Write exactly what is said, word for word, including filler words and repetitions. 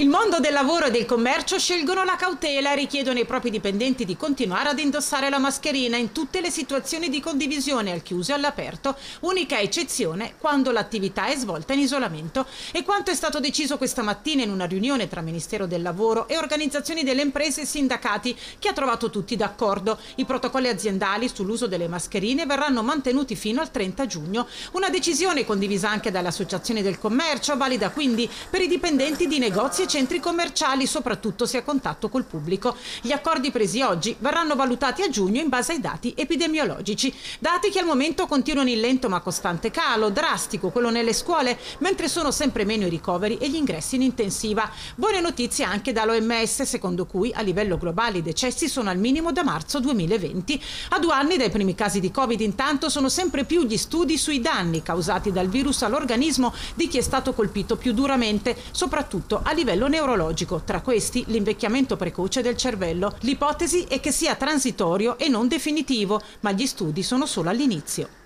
Il mondo del lavoro e del commercio scelgono la cautela e richiedono ai propri dipendenti di continuare ad indossare la mascherina in tutte le situazioni di condivisione al chiuso e all'aperto, unica eccezione quando l'attività è svolta in isolamento. E quanto è stato deciso questa mattina in una riunione tra Ministero del Lavoro e organizzazioni delle imprese e sindacati, che ha trovato tutti d'accordo. I protocolli aziendali sull'uso delle mascherine verranno mantenuti fino al trenta giugno. Una decisione condivisa anche dall'Associazione del Commercio, valida quindi per i dipendenti di negozi e centri commerciali, soprattutto se a contatto col pubblico. Gli accordi presi oggi verranno valutati a giugno in base ai dati epidemiologici, dati che al momento continuano in lento ma costante calo, drastico quello nelle scuole, mentre sono sempre meno i ricoveri e gli ingressi in intensiva. Buone notizie anche dall'O M S, secondo cui a livello globale i decessi sono al minimo da marzo duemilaventi. A due anni dai primi casi di Covid, intanto, sono sempre più gli studi sui danni causati dal virus all'organismo di chi è stato colpito più duramente, soprattutto a livello neurologico, tra questi l'invecchiamento precoce del cervello. L'ipotesi è che sia transitorio e non definitivo, ma gli studi sono solo all'inizio.